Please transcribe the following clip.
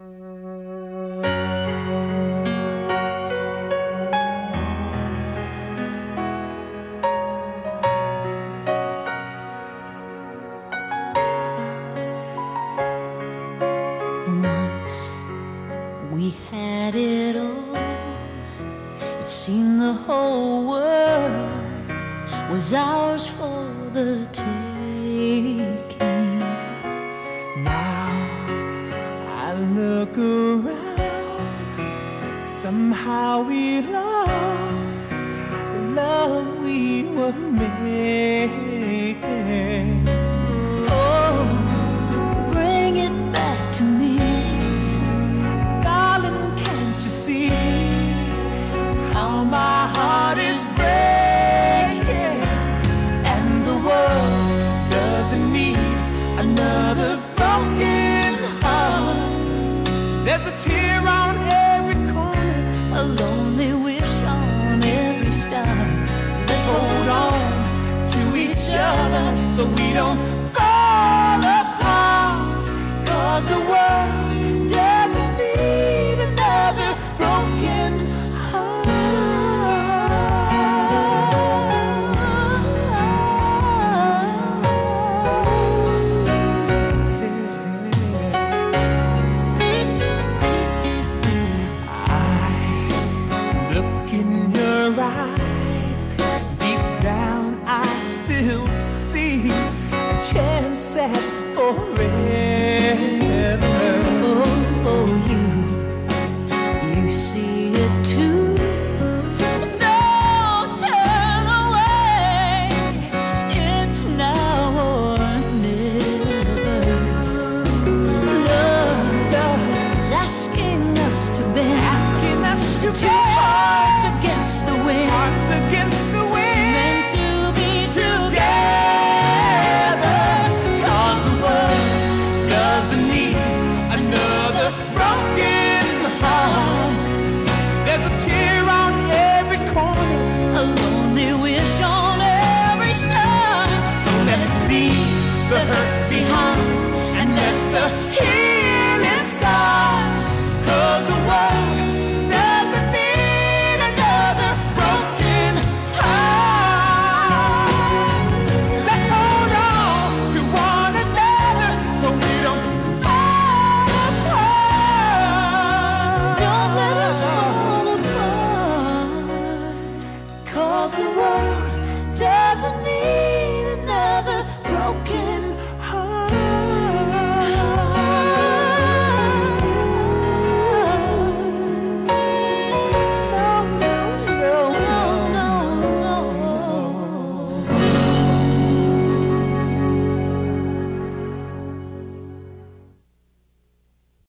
We had it all. It seemed the whole world was ours for the taking. Now I look around, somehow we lost the love we were making. Oh, bring it back to me. Another broken heart. There's a tear on every corner, a lonely wish on every star. Let's hold on to each other so we don't fall apart, 'cause the world doesn't need another broken heart. Chance at forever. Oh, you see it too. But don't turn away. It's now or never. Love is asking us to bend. Two hearts against the wind.